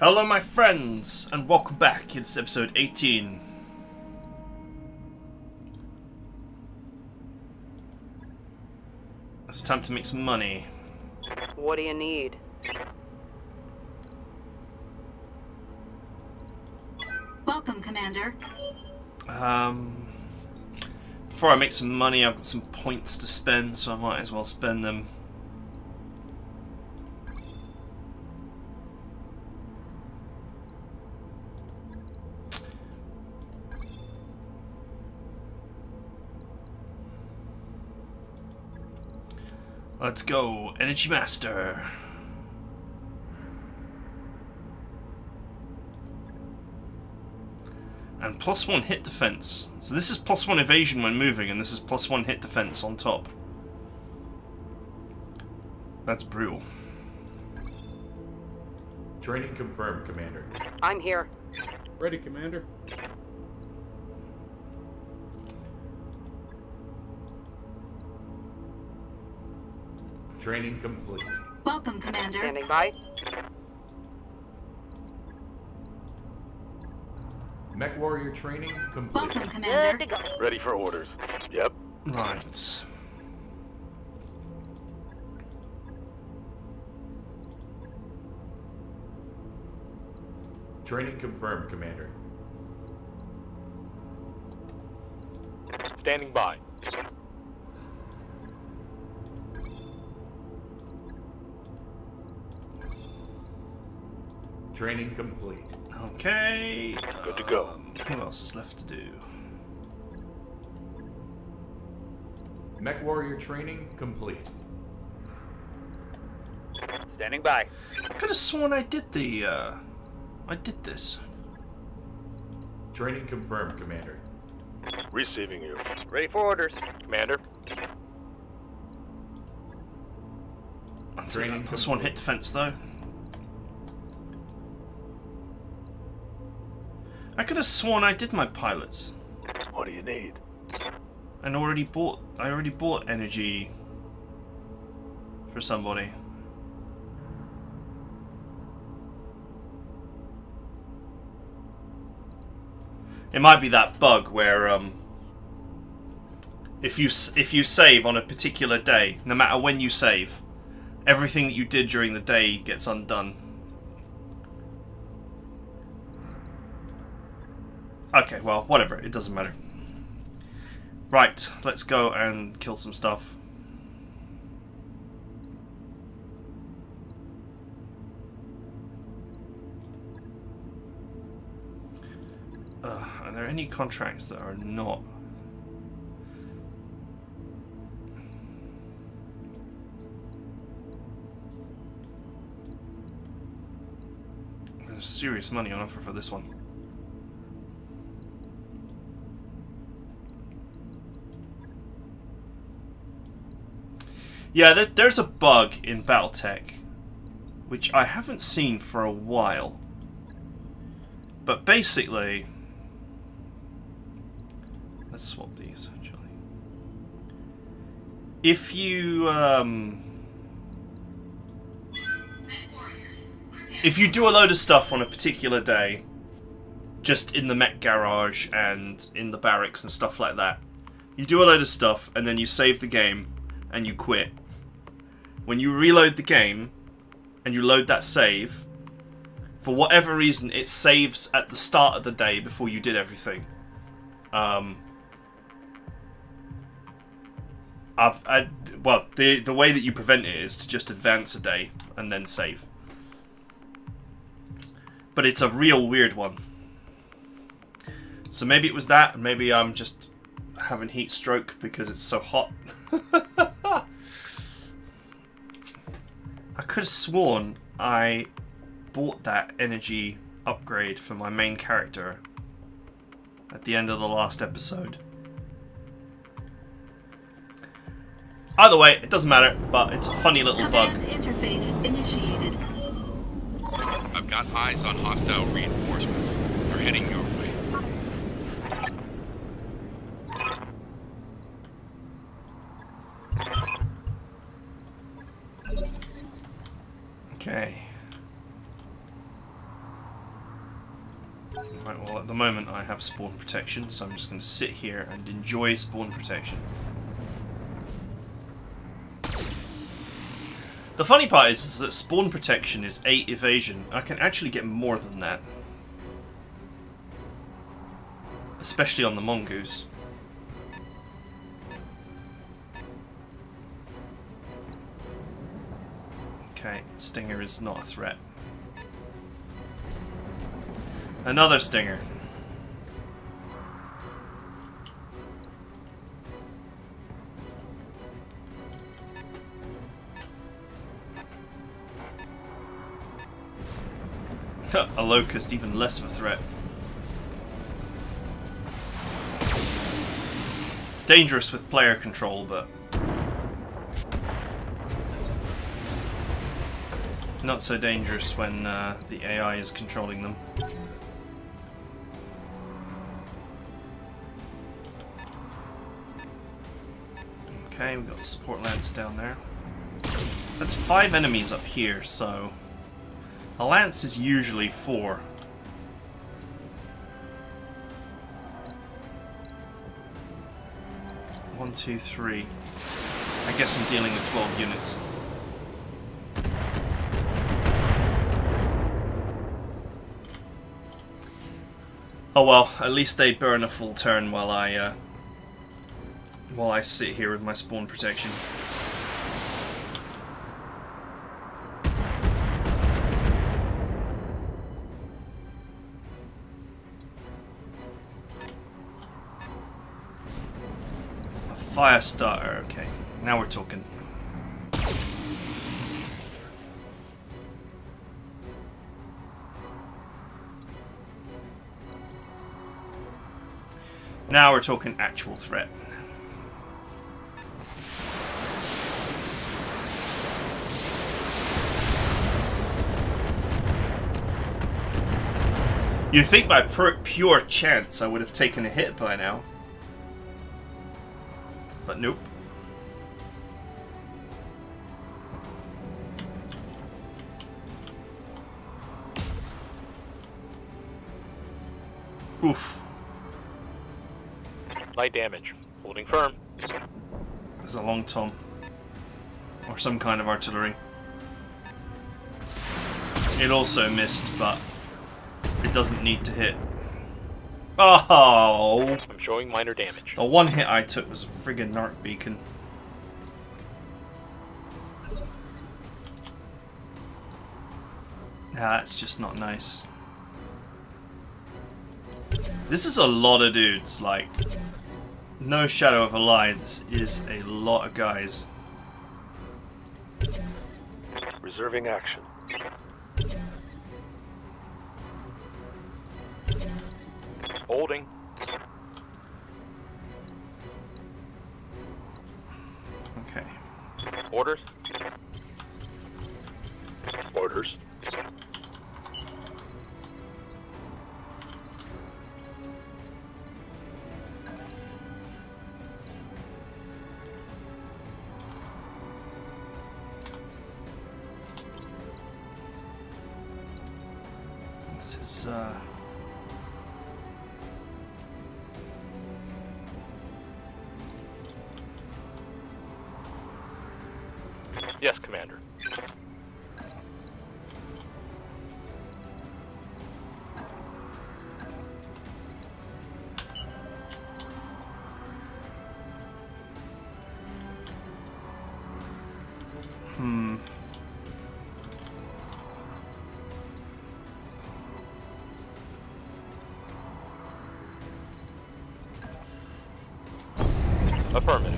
Hello my friends, and welcome back. It's episode 18. It's time to make some money. What do you need? Welcome, Commander. Before I make some money, I've got some points to spend, so I might as well spend them. Let's go, Energy Master. And +1 hit defense. So this is +1 evasion when moving, and this is +1 hit defense on top. That's brutal. Training confirmed, Commander. I'm here. Ready, Commander. Training complete. Welcome, Commander. Standing by. Mech Warrior training complete. Welcome, Commander. Ready for orders. Yep. Right. Training confirmed, Commander. Standing by. Training complete. Okay. Good to go. What else is left to do? Mech Warrior training complete. Standing by. I could have sworn I did the. I did this. Training confirmed, Commander. Receiving you. Ready for orders, Commander. Training +1 hit defense though. I could have sworn I did my pilots. What do you need? And I already bought energy for somebody. It might be that bug where if you save on a particular day, no matter when you save, everything that you did during the day gets undone. Okay, well, whatever, it doesn't matter. Right, let's go and kill some stuff. Are there any contracts that are not? There's serious money on offer for this one. Yeah, there's a bug in Battletech, which I haven't seen for a while. But basically, let's swap these actually. If you if you do a load of stuff on a particular day, just in the mech garage and in the barracks and stuff like that, you do a load of stuff and then you save the game and you quit. When you reload the game and you load that save, for whatever reason it saves at the start of the day before you did everything. Well, the way that you prevent it is to just advance a day and then save. But it's a real weird one. So maybe it was that, and maybe I'm just having heat stroke because it's so hot. I could have sworn I bought that energy upgrade for my main character at the end of the last episode. Either way, it doesn't matter, but it's a funny little bug. Command interface initiated. I've got eyes on hostile reinforcements. They're heading your way. Okay. Right, well, at the moment I have spawn protection, so I'm just going to sit here and enjoy spawn protection. The funny part is that spawn protection is 8 evasion. I can actually get more than that. Especially on the mongoose. Okay, Stinger is not a threat. Another Stinger. A locust, even less of a threat. Dangerous with player control, but not so dangerous when the AI is controlling them. Okay, we've got the support lance down there. That's 5 enemies up here, so a lance is usually 4. One, two, three. I guess I'm dealing with 12 units. Oh well, at least they burn a full turn while I sit here with my spawn protection. Firestarter, okay, now we're talking. Now we're talking actual threat. You'd think by pure chance I would have taken a hit by now. But nope. Oof. Light damage. Holding firm. There's a long tom. Or some kind of artillery. It also missed, but it doesn't need to hit. Oh! I'm showing minor damage. The one hit I took was a friggin' Narc beacon. Nah, that's just not nice. This is a lot of dudes, like, no shadow of a lie, this is a lot of guys. Reserving action. Holding. Okay. Orders. Orders. This is Yes, Commander. Affirmative.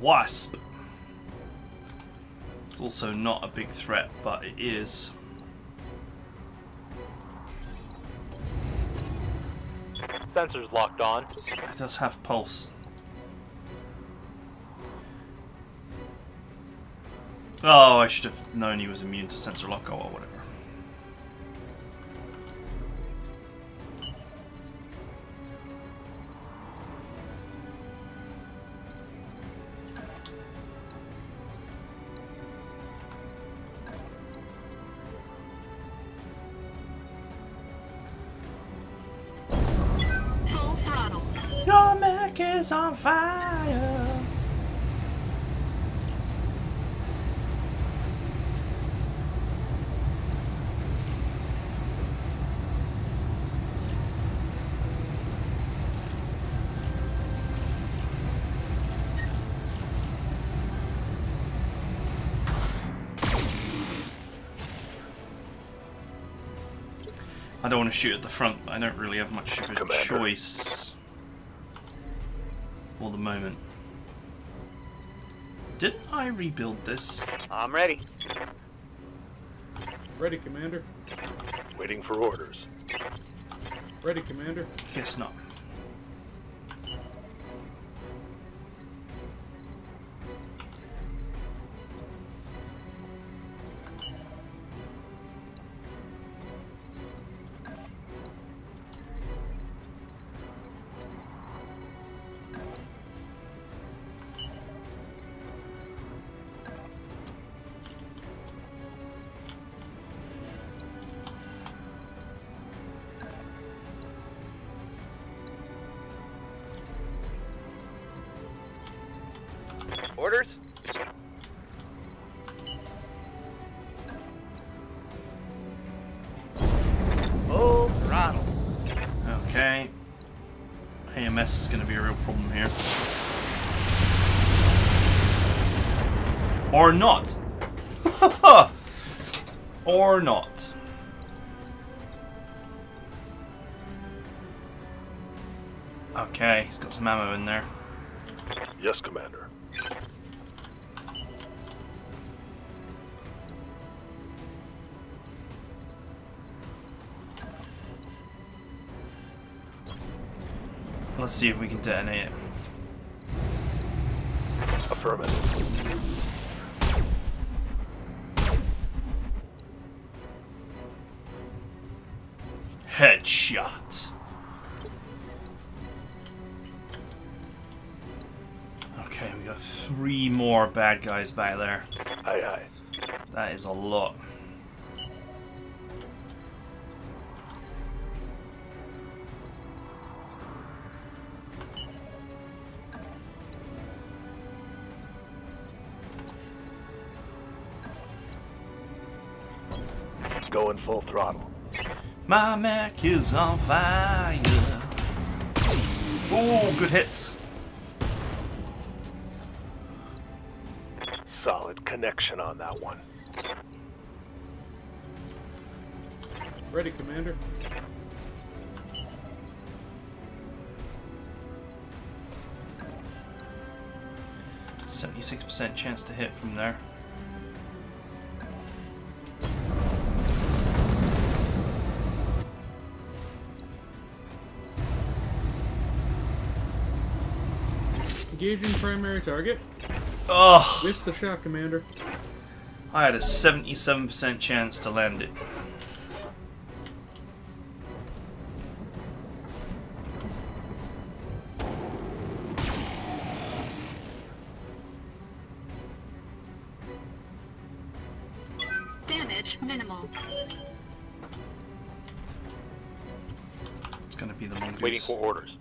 Wasp. It's also not a big threat, but it is. Sensors locked on. It does have pulse. Oh, I should have known he was immune to sensor lock, or whatever. is on fire. I don't want to shoot at the front, but I don't really have much of a choice for the moment. Didn't I rebuild this? I'm ready. Ready, Commander. Waiting for orders. Ready, Commander. Guess not. Orders? Full throttle. Okay. AMS is going to be a real problem here. Or not. Or not. Okay, he's got some ammo in there. Yes, Commander. Let's see if we can detonate it. Affirmative. Headshot. Okay, we got three more bad guys back there. Aye, aye. That is a lot. Going full throttle. My mech is on fire. Oh, good hits. Solid connection on that one. Ready, Commander. .76% chance to hit from there. Engaging primary target. Oh. With the shot, Commander. I had a 77% chance to land it. Damage minimal. It's going to be the mongoose. Waiting for orders.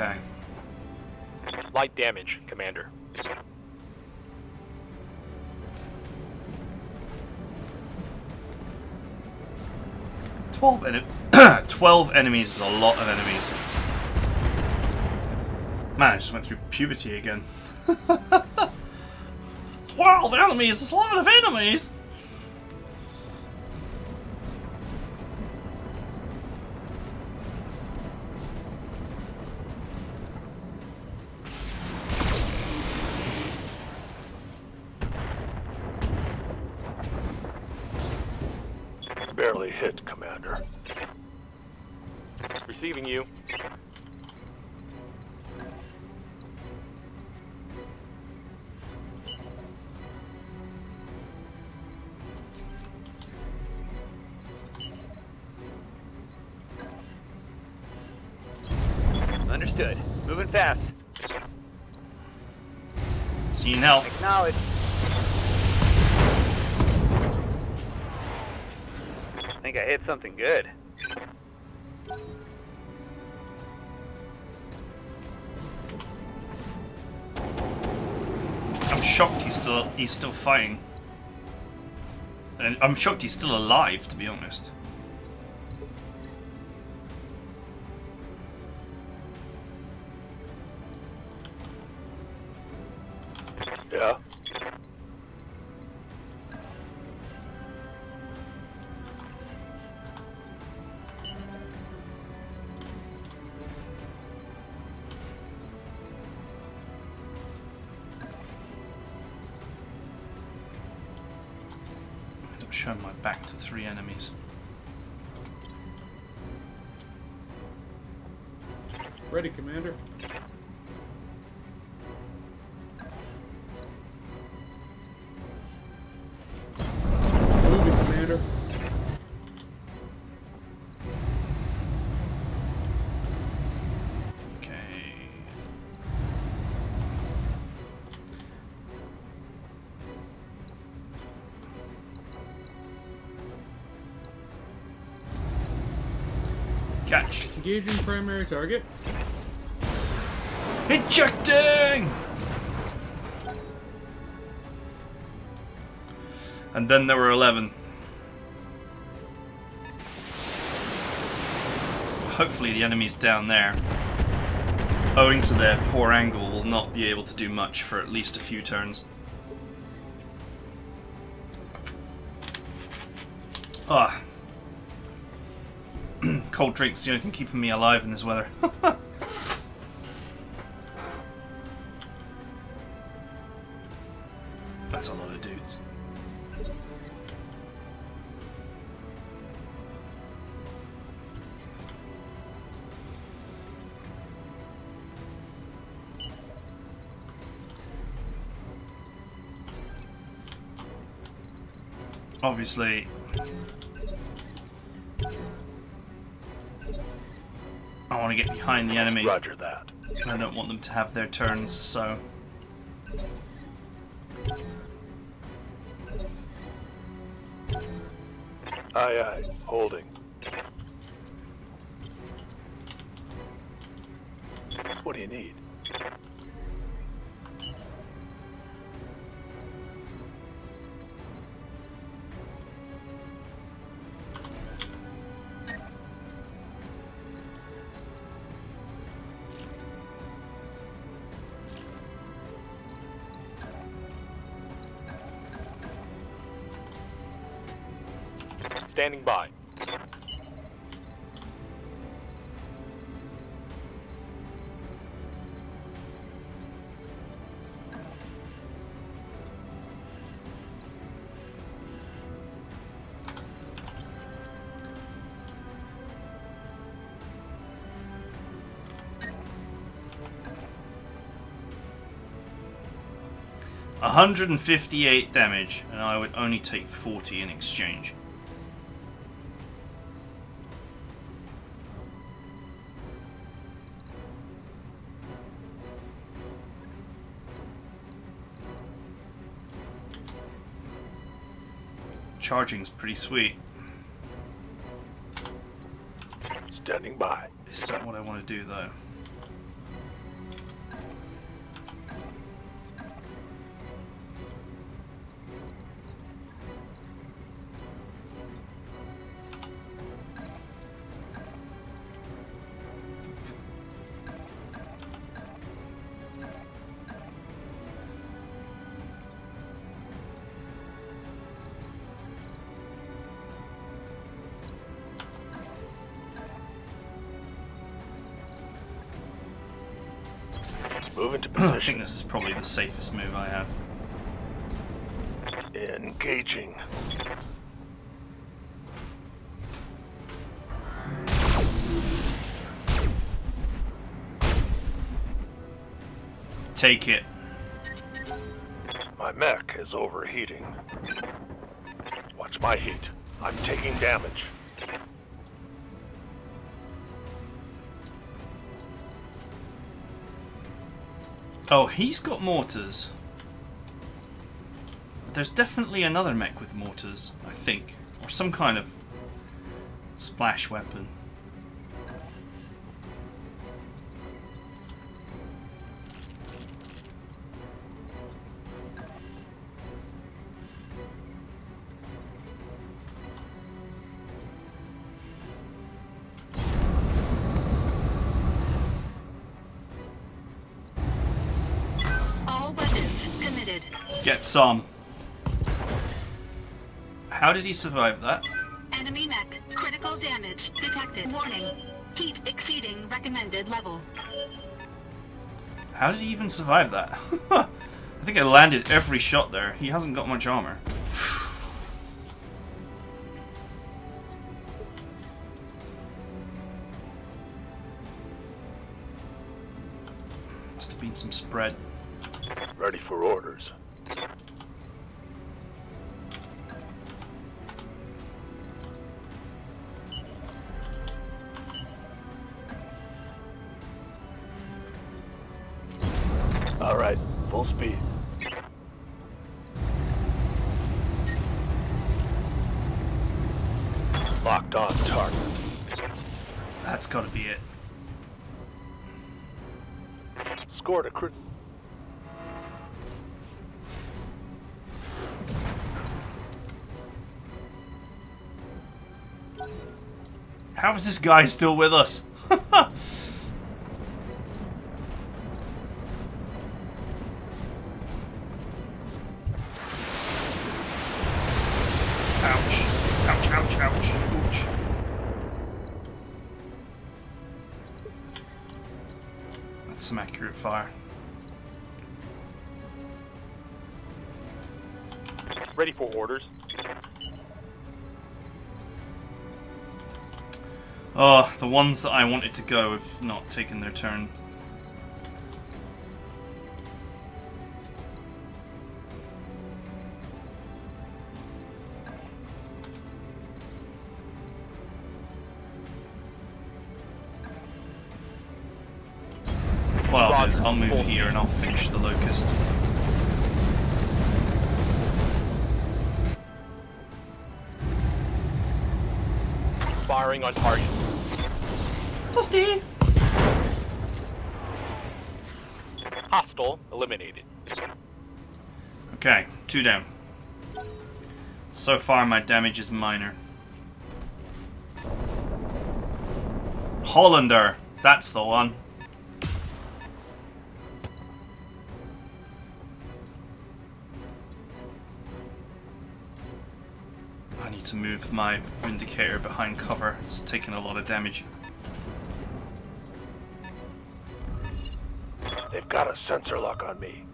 Okay. Light damage, Commander. Twelve enemies is a lot of enemies. Man, I just went through puberty again. 12 enemies is a lot of enemies! Barely hit, Commander. Receiving you. Understood. Moving fast. See you now. Acknowledge. I think I hit something good. I'm shocked he's still fighting. And I'm shocked he's still alive, to be honest. Yeah. I'm showing my back to 3 enemies. Ready, Commander. Catch. Engaging primary target. Ejecting! And then there were 11. Hopefully the enemies down there, owing to their poor angle, will not be able to do much for at least a few turns. Ah. Cold drinks, the only thing keeping me alive in this weather. That's a lot of dudes. Obviously. I want to get behind the enemy. Roger that. I don't want them to have their turns, so. Aye, aye. Holding. What do you need? Standing by. A 158 damage, and I would only take 40 in exchange. Charging's pretty sweet. Standing by. Is that what I want to do, though? I think this is probably the safest move I have. Engaging. Take it. My mech is overheating. Watch my heat. I'm taking damage. Oh, he's got mortars. There's definitely another mech with mortars, I think. Or some kind of splash weapon. Get some. How did he survive that? Enemy mech. Critical damage detected. Warning. Heat exceeding recommended level. How did he even survive that? I think I landed every shot there. He hasn't got much armor. Must have been some spread. Ready for orders. All right, full speed. Locked on target. That's got to be it. Scored a crit. How is this guy still with us? Ouch. That's some accurate fire. Ready for orders. Oh, the ones that I wanted to go have not taken their turn. Well, I'll move here and I'll finish the locust. Firing on target. Dusty! Hostile eliminated. Okay, 2 down. So far my damage is minor. Hollander! That's the one. I need to move my Vindicator behind cover. It's taking a lot of damage. They've got a sensor lock on me.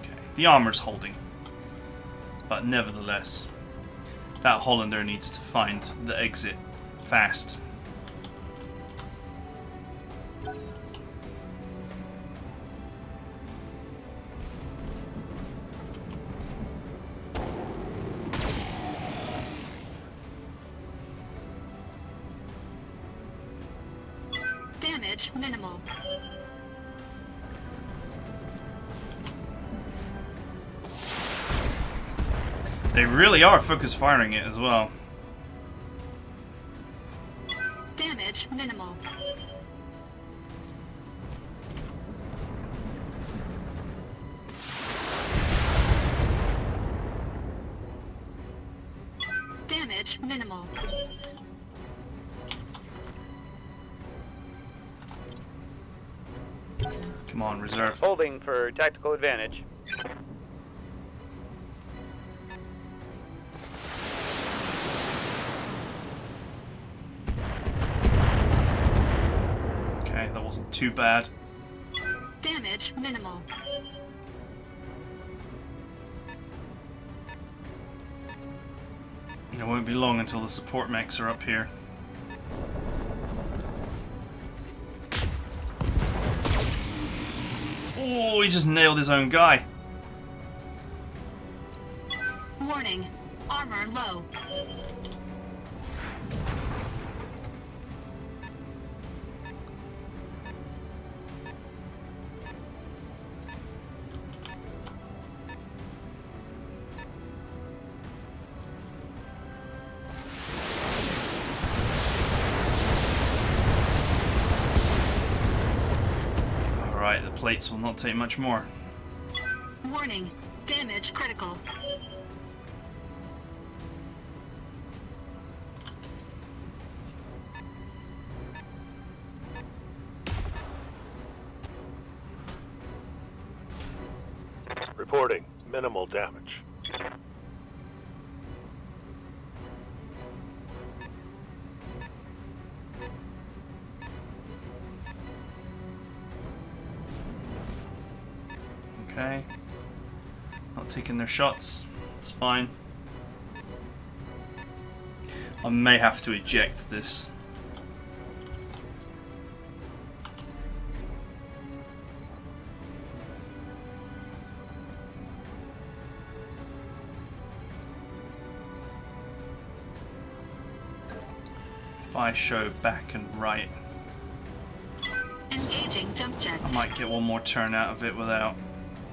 Okay. The armor's holding. But nevertheless, that Hollander needs to find the exit fast. Damage minimal. They really are focus firing it as well. Damage minimal. Damage minimal. Come on, reserve. Holding for tactical advantage. Wasn't too bad. Damage minimal. It won't be long until the support mechs are up here. Oh, he just nailed his own guy. Burn low. Alright, the plates will not take much more. Warning, damage critical. Reporting minimal damage. Okay. Not taking their shots. It's fine. I may have to eject this. I show back and right. Engaging jump jets. I might get one more turn out of it without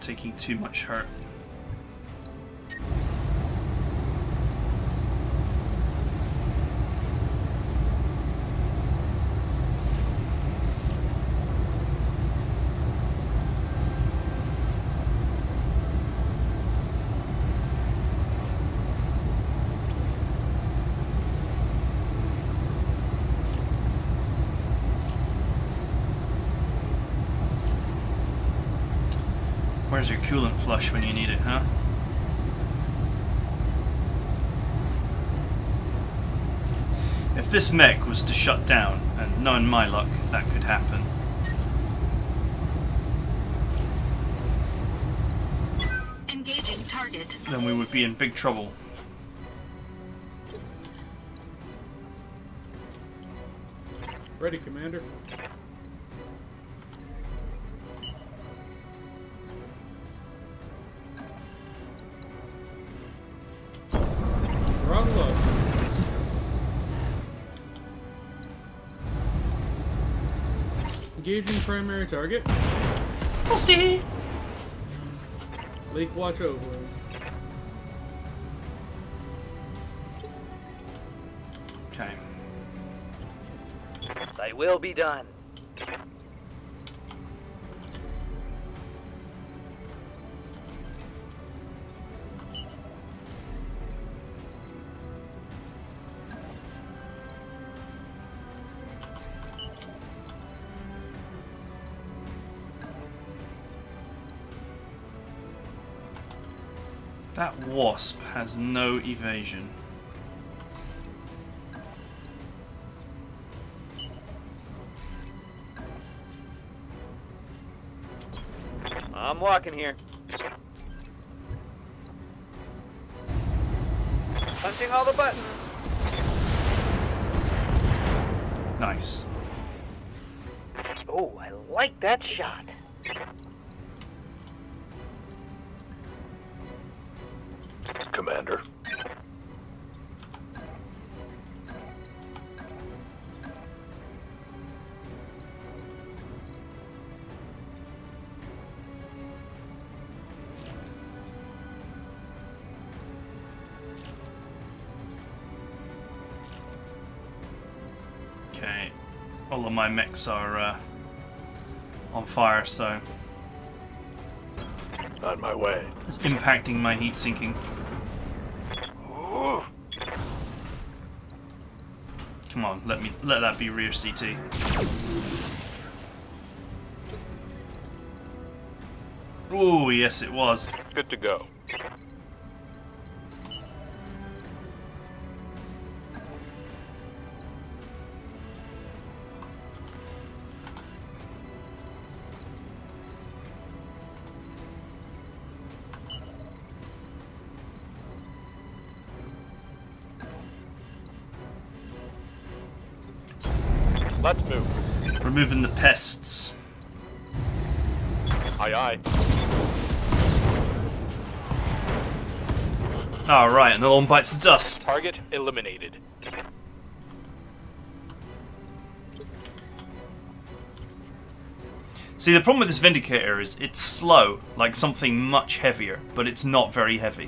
taking too much hurt. Where's your coolant flush when you need it, huh? If this mech was to shut down, and knowing my luck, that could happen. Engaging target. Then we would be in big trouble. Ready, Commander. Engaging primary target. Busty! Leak watch over. Okay. They will be done. That Wasp has no evasion. I'm walking here. Punching all the buttons. Nice. Oh, I like that shot. Commander. Okay, all of my mechs are on fire, so on my way. It's impacting my heat sinking. Come on, let that be rear CT. Oh yes, it was. Good to go. Let's move. Removing the pests. Aye aye. Alright, another one bites the dust. Target eliminated. See, the problem with this Vindicator is it's slow, like something much heavier, but it's not very heavy.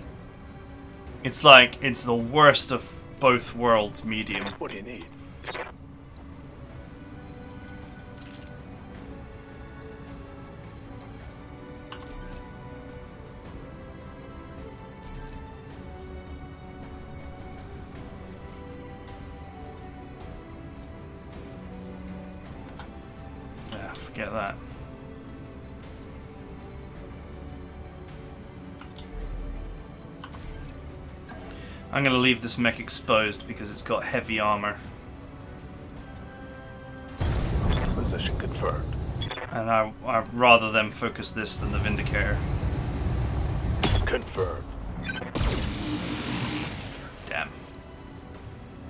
It's like, it's the worst of both worlds medium. What do you need? Ah, forget that. I'm going to leave this mech exposed because it's got heavy armor. Position confirmed. And I'd rather them focus this than the Vindicator. Confirmed. Damn.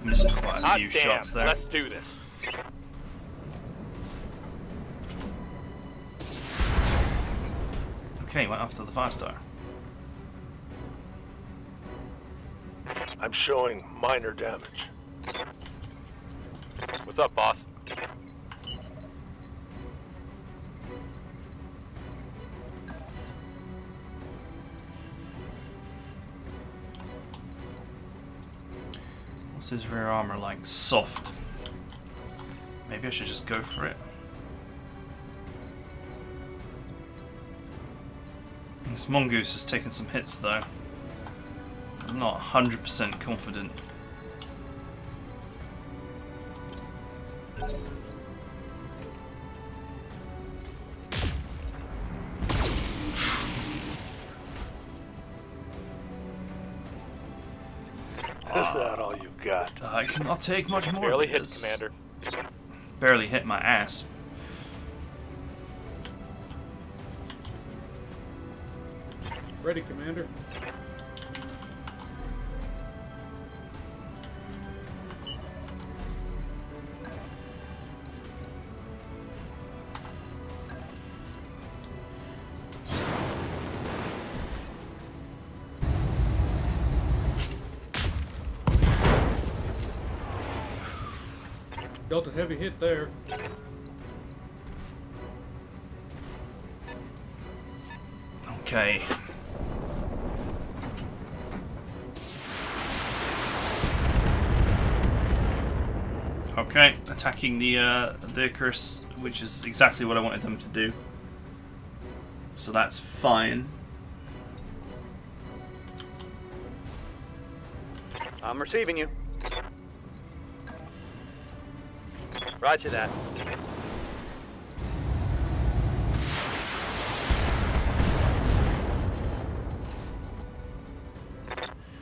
Missed quite a few shots there. Let's do this. Okay, went after the Firestar. I'm showing minor damage. What's up, boss? What's his rear armor like? Soft. Maybe I should just go for it. This mongoose has taken some hits, though. I'm not 100% confident. Is that all you've got? I cannot take much more. Barely hit, Commander. Barely hit my ass. Ready, Commander. Dealt a heavy hit there. Okay. Okay, attacking the Icarus, which is exactly what I wanted them to do. So that's fine. I'm receiving you. Roger that.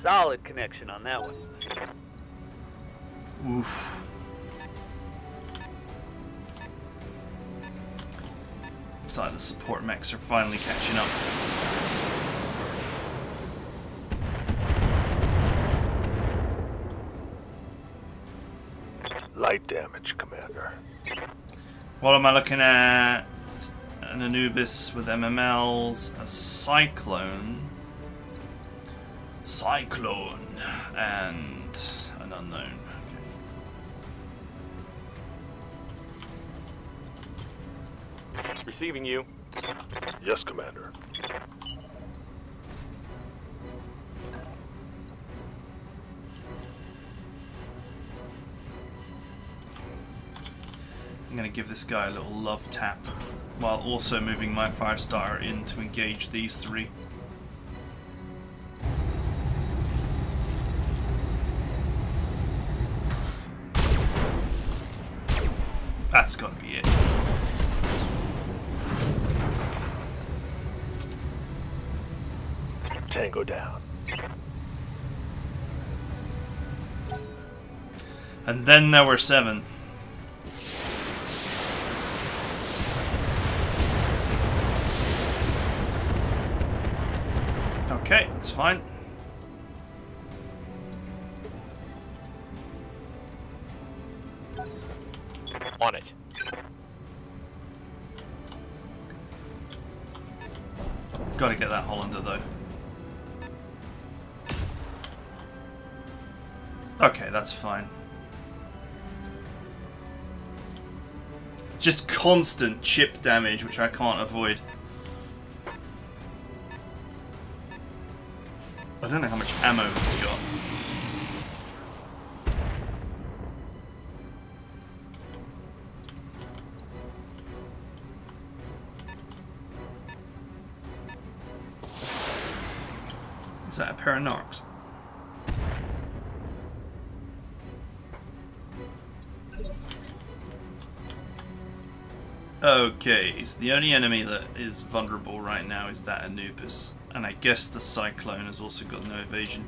Solid connection on that one. Oof. Looks like the support mechs are finally catching up. Light damage, Commander. What am I looking at? An Anubis with MMLs, a cyclone, and an unknown. Okay. Receiving you. Yes, Commander. I'm going to give this guy a little love tap while also moving my Firestarter in to engage these three. That's got to be it. Tango down. And then there were 7. Okay, that's fine. On it. Gotta get that Hollander though. Okay, that's fine. Just constant chip damage, which I can't avoid. I don't know how much ammo it's got. Is that a pair of Narcs? Okay, so the only enemy that is vulnerable right now is that Anubis. And I guess the cyclone has also got no evasion.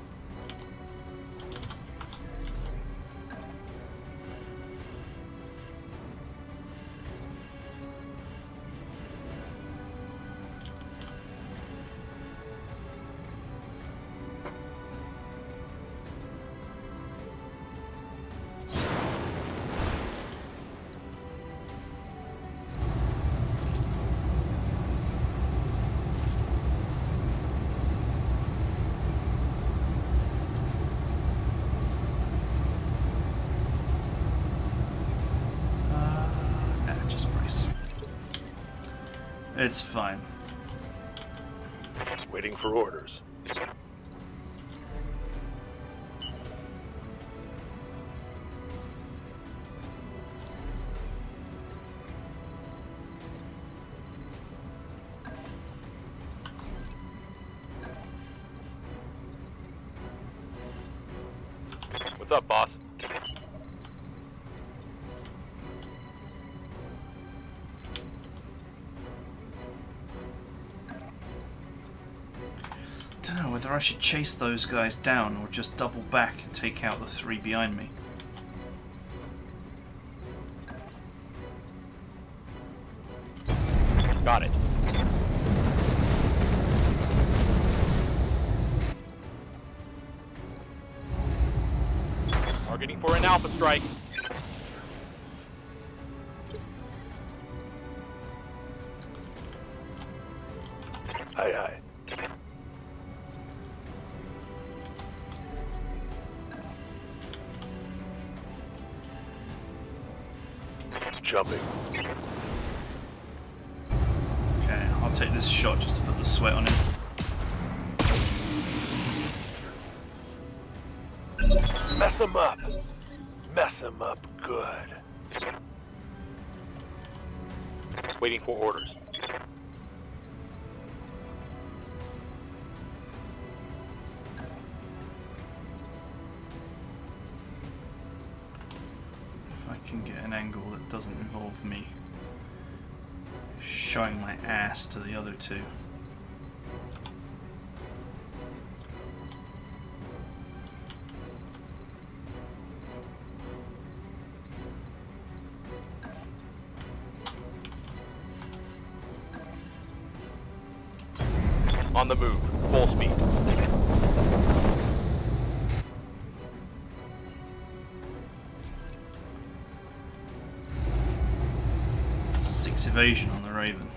It's fine. Waiting for orders. What's up, boss? I should chase those guys down or just double back and take out the three behind me. Got it. Targeting for an alpha strike. Jumping. Okay, I'll take this shot just to put the sweat on him. Mess him up. Mess him up good. Waiting for orders. Doesn't involve me showing my ass to the other two. On the move, full speed. Evasion on the Raven.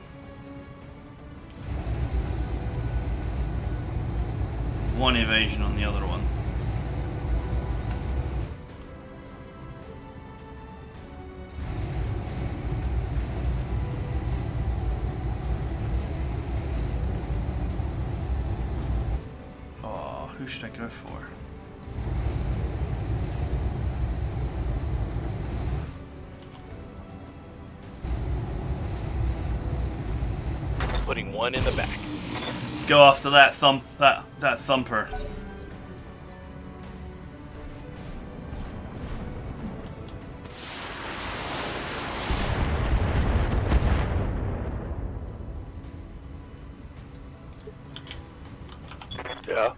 One evasion on the other one. Oh, who should I go for? Putting one in the back. Let's go after that thumper. Yeah.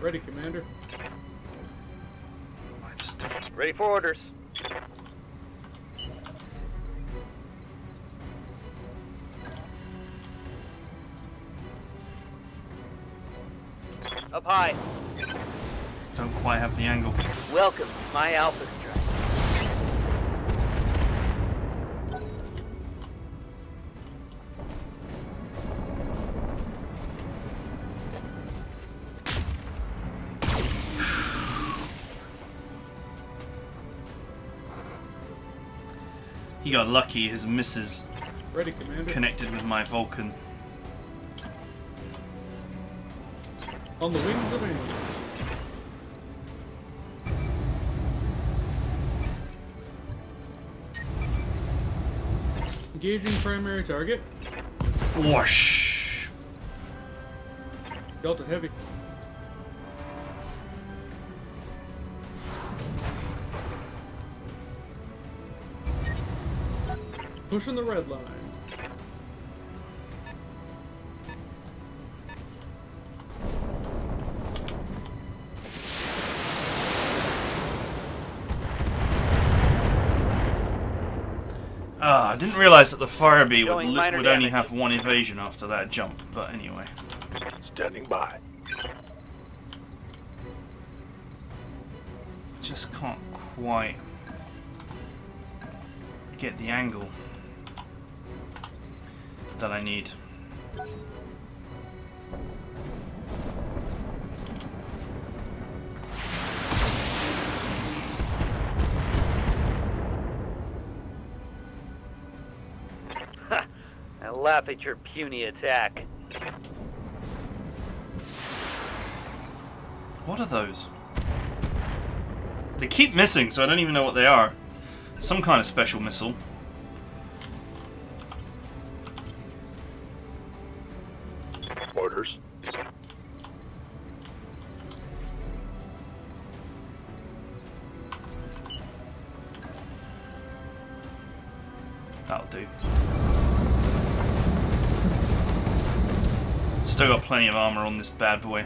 Ready, Commander. Ready for orders. Up high. Don't quite have the angle. Welcome to my alpha strike. He got lucky, his missus ready, connected with my Vulcan. On the wings of angels. Engaging primary target. Whoosh! Delta heavy. Pushing the red line. Ah, I didn't realize that the Firebee would only have one evasion after that jump, but anyway. Standing by. Just can't quite get the angle that I need. I laugh at your puny attack. What are those? They keep missing, so I don't even know what they are. Some kind of special missile. That'll do. Still got plenty of armor on this bad boy.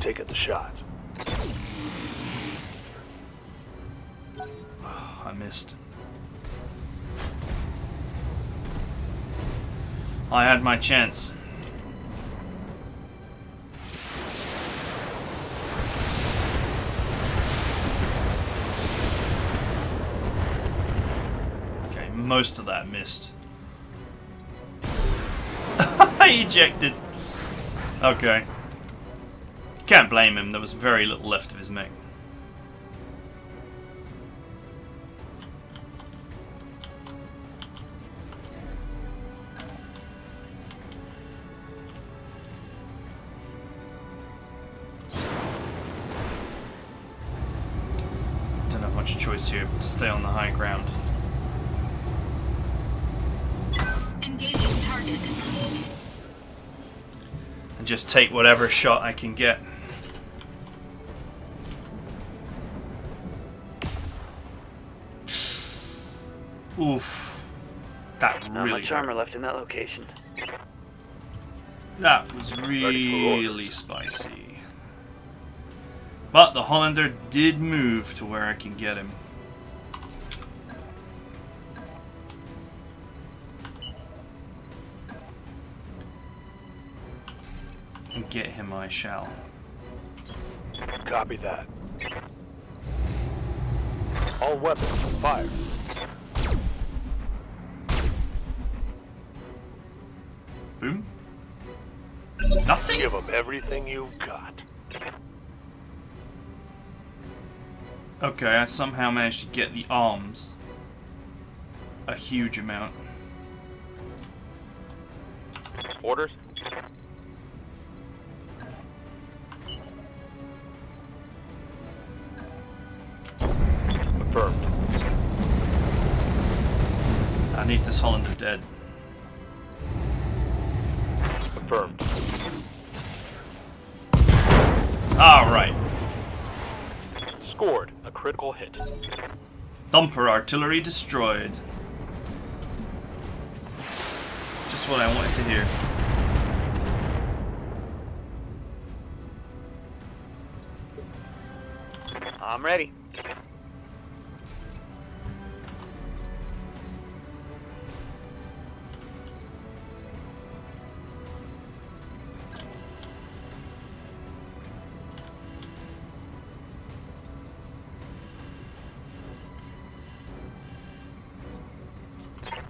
Taking the shot. Oh, I missed. I had my chance. Most of that missed. I ejected. Okay. Can't blame him, there was very little left of his mech. Don't have much choice here but to stay on the high ground. And just take whatever shot I can get. Oof. That really not much armor left in that location. That was really spicy. But the Hollander did move to where I can get him. Get him, I shall. Copy that. All weapons fire. Boom. Nothing. Give them everything you've got. Okay, I somehow managed to get the arms. A huge amount. Orders. I need this Hollander dead. Confirmed. Alright. Scored a critical hit. Thumper artillery destroyed. Just what I wanted to hear. I'm ready.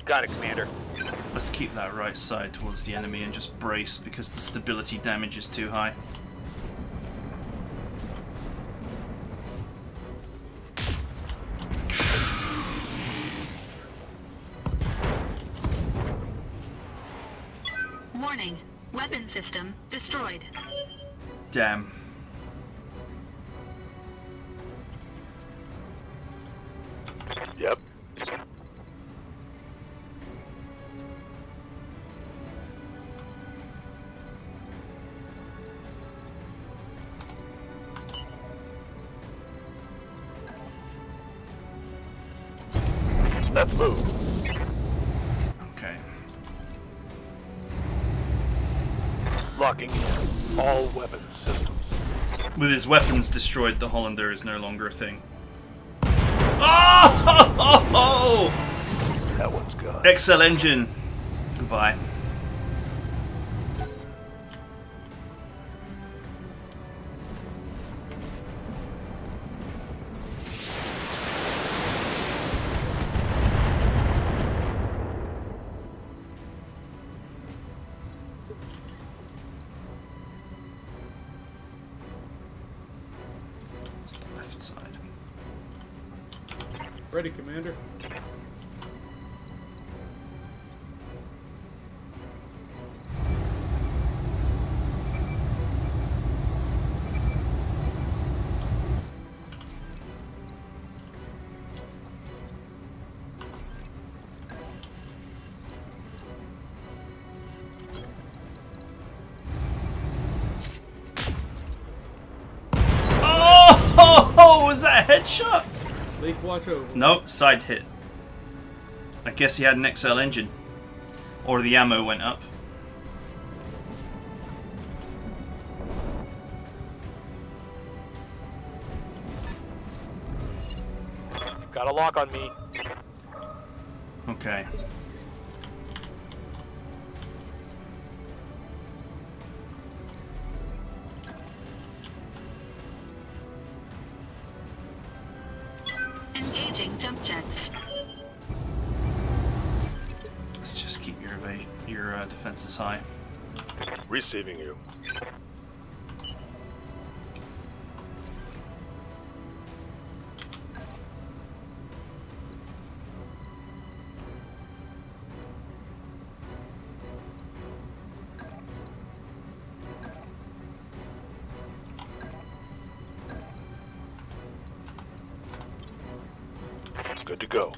Got it, Commander. Let's keep that right side towards the enemy and just brace because the stability damage is too high. Warning, weapon system destroyed. Damn. Yep. Let's move. Okay. Locking in all weapon systems. With his weapons destroyed, the Hollander is no longer a thing. Oh! That one's gone. XL engine. Goodbye. Ready, Commander. Oh, was that a headshot? Leak, watch over. No, side hit. I guess he had an XL engine. Or the ammo went up. Got a lock on me. Okay. Engaging jump jets. Let's just keep your defenses high. Receiving you. Good to go.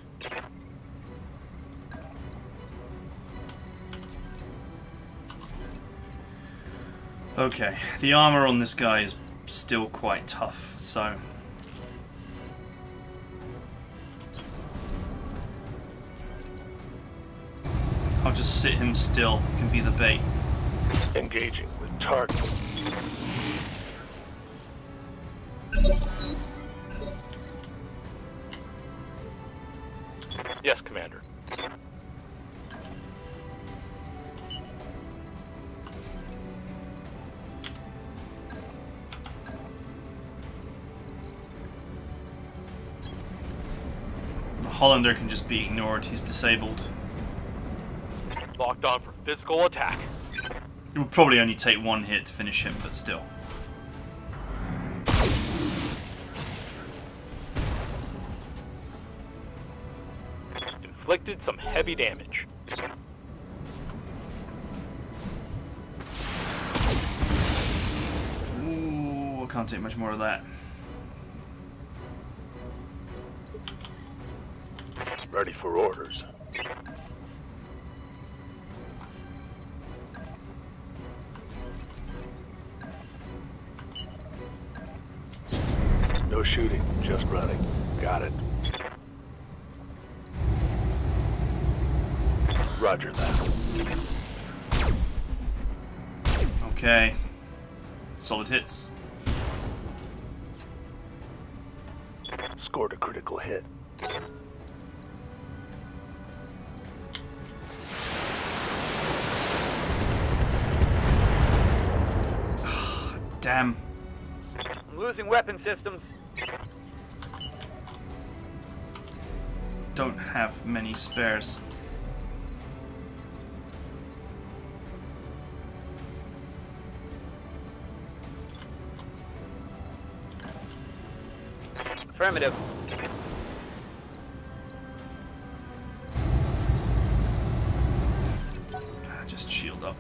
Okay, the armor on this guy is still quite tough, so... I'll just sit him still, can be the bait. Engaging with target. Yes, Commander. The Hollander can just be ignored, he's disabled. Locked on for physical attack. It would probably only take one hit to finish him, but still. Inflicted some heavy damage. Ooh, I can't take much more of that. Ready for orders. No shooting, just running. Got it. Roger that. Okay. Solid hits. Scored a critical hit. Damn. I'm losing weapon systems. Don't have many spares. Affirmative. Just shield up.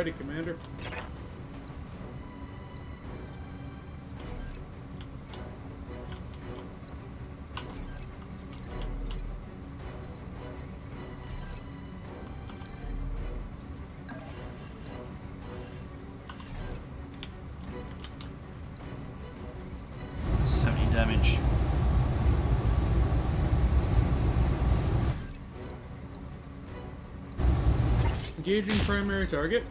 ready, Commander. Engaging primary target.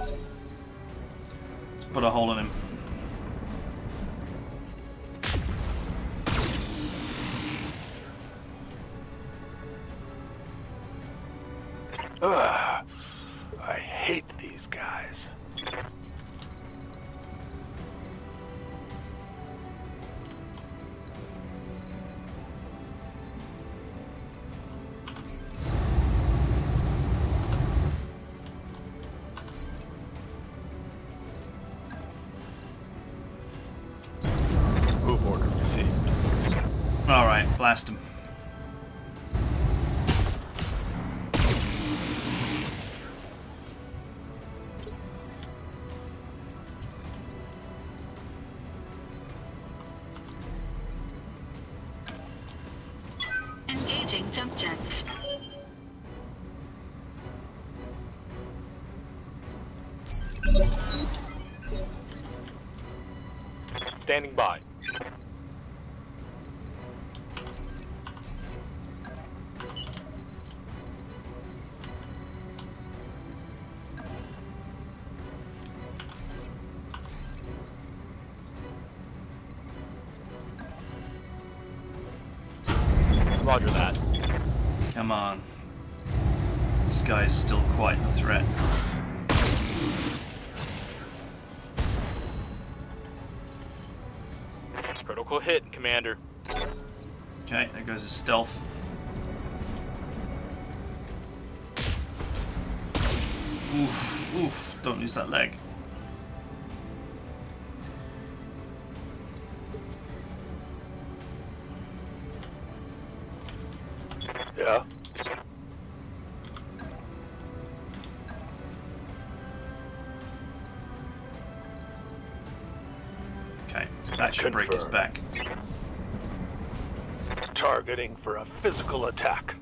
Let's put a hole in him. Ugh. I hate these guys. Blast him. Engaging jump jets. Standing by. Roger that. Come on. This guy is still quite a threat. Critical hit, Commander. Okay, there goes his stealth. Oof, oof, don't lose that leg. Yeah. Okay, that should break his back. Targeting for a physical attack.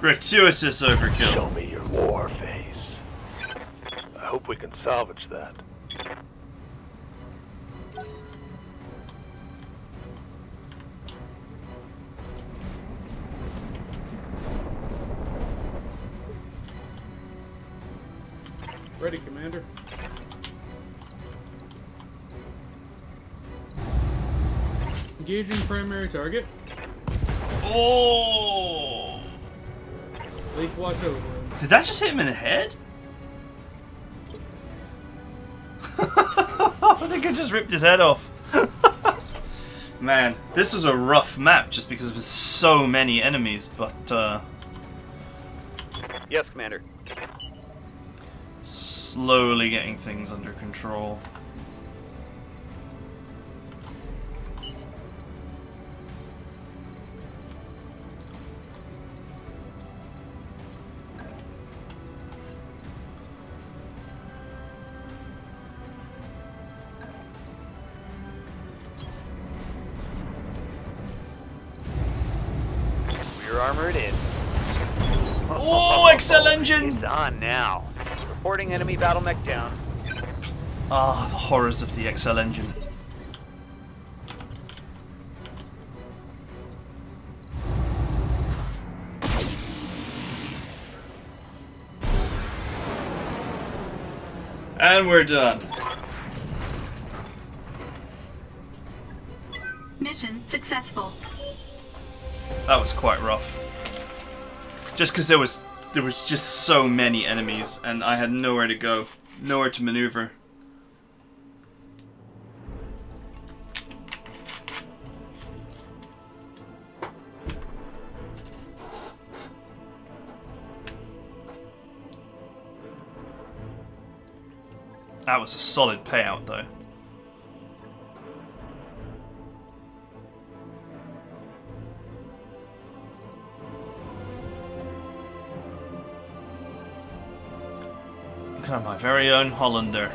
Gratuitous overkill. Show me your war face. I hope we can salvage that. Ready, Commander. Engaging primary target. Oh! Lake watch over. Did that just hit him in the head? I think I just ripped his head off. Man, this was a rough map just because there was so many enemies, but yes, Commander. Slowly getting things under control. We're armored in. Oh, XL engine! It's on now. Reporting enemy battle mech down. Ah, the horrors of the XL engine. And we're done. Mission successful. That was quite rough. Just because there was just so many enemies, and I had nowhere to go, nowhere to maneuver. That was a solid payout, though. Look at my very own Hollander.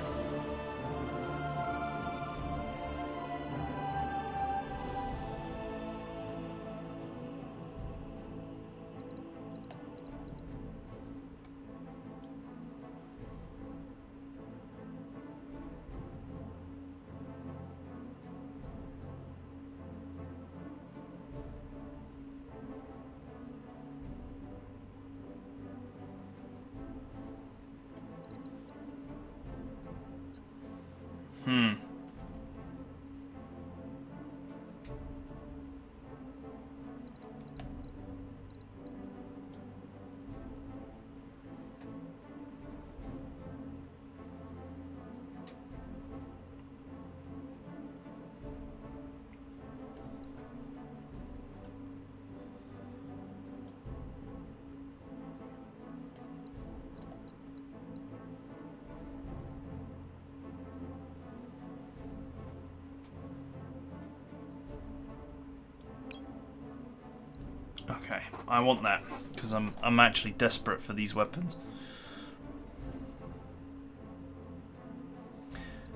Okay, I want that because I'm actually desperate for these weapons.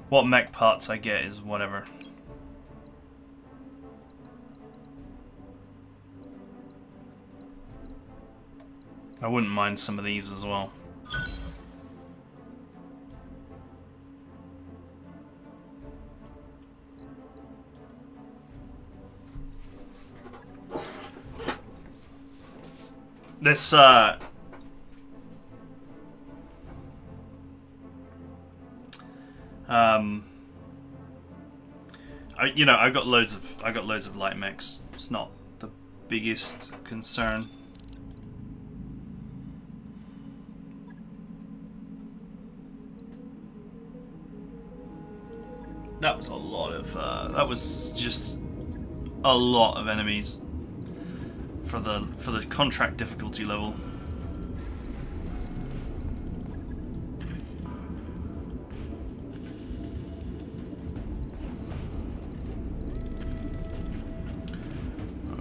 What mech parts I get is whatever. I wouldn't mind some of these as well. This, you know, I got loads of light mechs. It's not the biggest concern. That was a lot of, that was just a lot of enemies. For the contract difficulty level.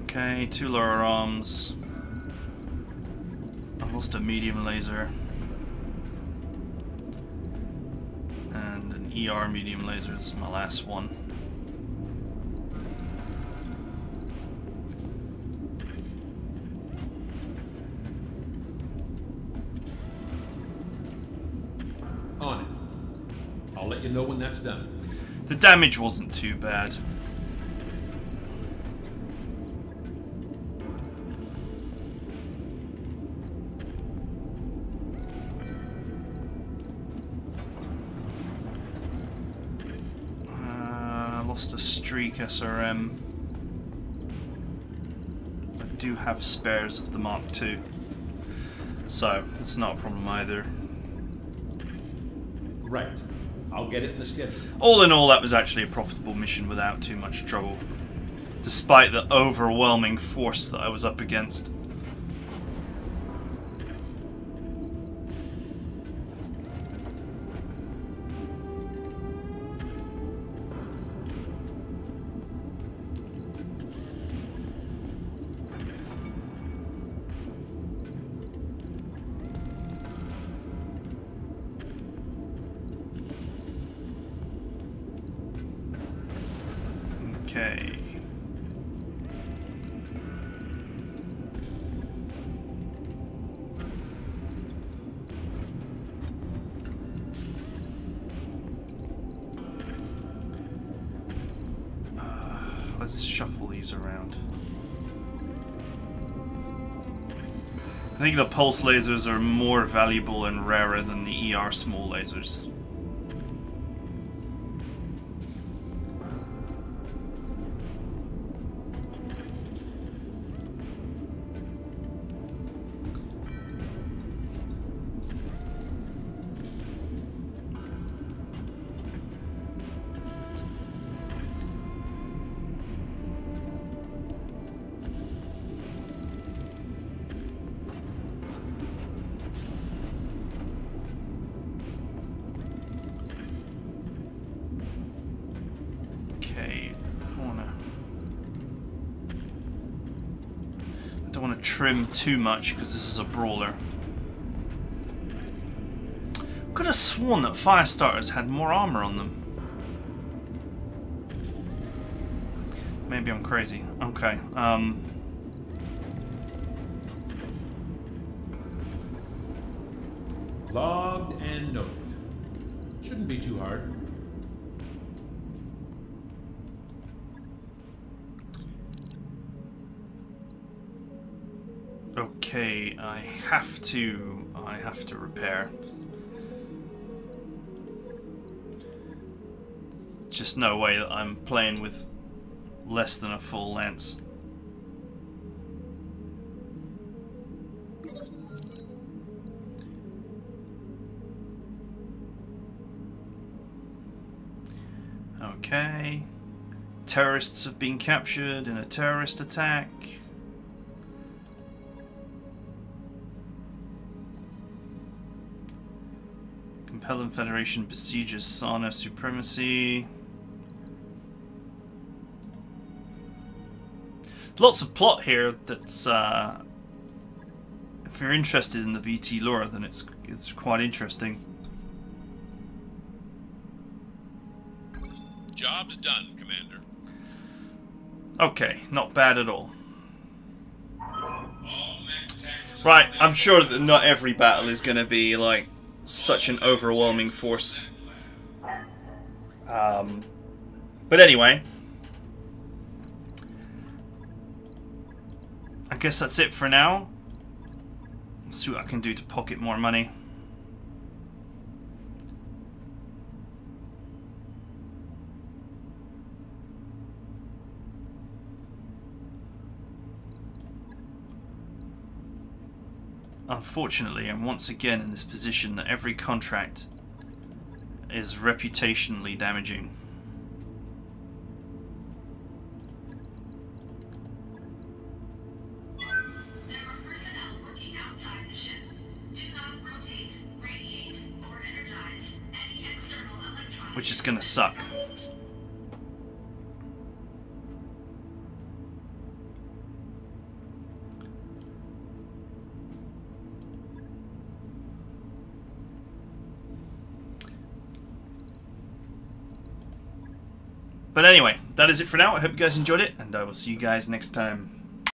Okay, 2 lower arms. I lost a medium laser and an ER medium laser. This is my last one. Know when that's done. The damage wasn't too bad. Lost a Streak SRM. I do have spares of the Mark II, so it's not a problem either. Right. I'll get it in the schedule. All in all, that was actually a profitable mission without too much trouble, despite the overwhelming force that I was up against. Okay. Let's shuffle these around. I think the pulse lasers are more valuable and rarer than the ER small lasers. Trim too much because this is a brawler. Could have have sworn that Firestarters had more armor on them. Maybe I'm crazy. Okay. Logged and noted. Shouldn't be too hard. Okay, I have to repair. Just no way that I'm playing with less than a full lance. Okay. Terrorists have been captured in a terrorist attack. Compelling Federation besieges Sarna supremacy. Lots of plot here that's, if you're interested in the BT lore, then it's quite interesting. Job's done, Commander. Okay, not bad at all. Right, I'm sure that not every battle is going to be, like, such an overwhelming force. But anyway, I guess that's it for now. Let's see what I can do to pocket more money. Unfortunately, I'm once again in this position that every contract is reputationally damaging. Which is going to suck. But anyway, that is it for now. I hope you guys enjoyed it, and I will see you guys next time.